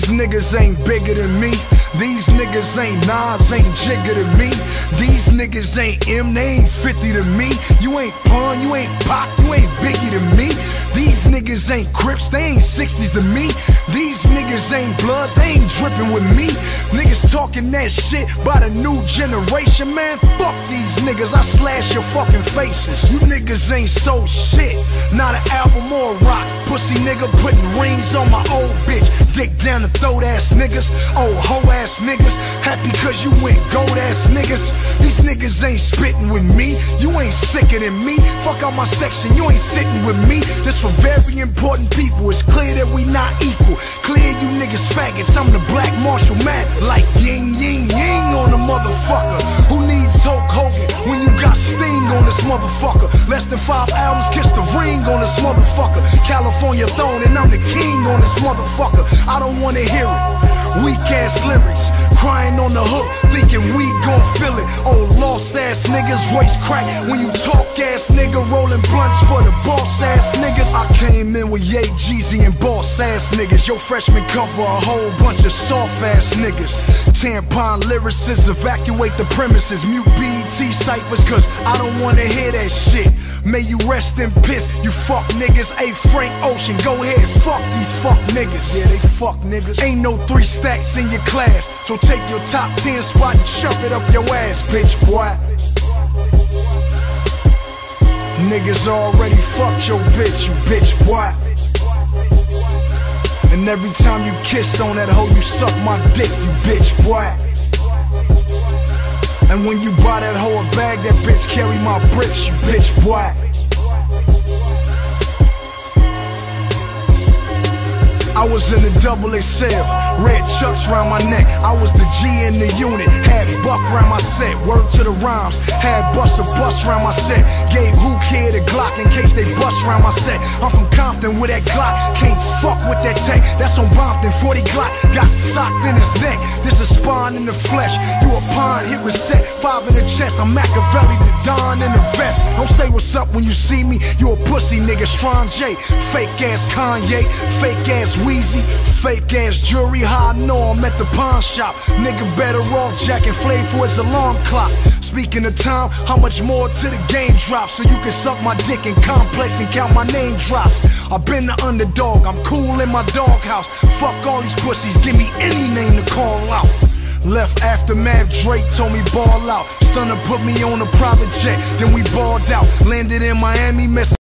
These niggas ain't bigger than me. These niggas ain't Nas, ain't Jigga to me. These niggas ain't M, they ain't 50 to me. You ain't Pun, you ain't Pop, you ain't Biggie to me. These niggas ain't Crips, they ain't 60s to me. These niggas ain't Bloods, they ain't dripping with me. Niggas talking that shit by the new generation, man. Fuck these niggas, I slash your fucking faces. You niggas ain't so shit, not an album or a rock. Pussy nigga putting rings on my old bitch. Dick down the throat ass niggas, old hoe ass niggas, happy cause you went gold ass niggas. These niggas ain't spitting with me, you ain't sicker than me. Fuck out my section, you ain't sitting with me. This for very important people, it's clear that we not equal. Clear you niggas faggots, I'm the Black Marshall Mathers. Like Ying Ying Ying on a motherfucker. Who needs Hulk Hogan when you got Sting on this motherfucker? Less than 5 albums, kiss the ring on this motherfucker. California throne and I'm the king on this motherfucker. I don't wanna hear it, weak ass lyrics, crying on the hook, thinking we gon' feel it. Oh, lost ass niggas, voice crack when you talk ass nigga, rolling blunts for the boss ass niggas. I came in with Ye, Jeezy and boss ass niggas. Your freshman cover a whole bunch of soft ass niggas. Tampon lyricists, evacuate the premises. Mute BET ciphers, cause I don't wanna hear that shit. May you rest in piss, you fuck niggas. Hey, Frank Ocean, go ahead, fuck these fuck niggas. Yeah, they fuck niggas. Ain't no 3 stacks in your class, so take your top 10 spot and shove it up your ass, bitch boy. Niggas already fucked your bitch, you bitch boy. And every time you kiss on that hoe, you suck my dick, you bitch boy. And when you buy that hoe a bag, that bitch carry my bricks, you bitch boy. I was in a XXL, red chucks round my neck. I was the G in the unit, had buck round my set. Word to the rhymes, had bust a bus round my set. Gave who care the Glock in case they bust round my set. I'm from Compton with that Glock, can't fuck with that tank. That's on Bompton, 40 Glock, got socked in his neck. This is spawn in the flesh, you a pawn, hit reset. 5 in the chest, I'm Machiavelli, the Don in the vest. Don't say what's up when you see me, you a pussy nigga, Strong J. Fake ass Kanye, fake ass weed. Easy, fake ass jewelry, how I know I'm at the pawn shop. Nigga better off jacking flay for his alarm clock. Speaking of time, how much more till the game drops? So you can suck my dick in complex and count my name drops. I've been the underdog, I'm cool in my doghouse. Fuck all these pussies, give me any name to call out. Left aftermath, Drake told me ball out. Stunner put me on a private jet, then we balled out. Landed in Miami, messing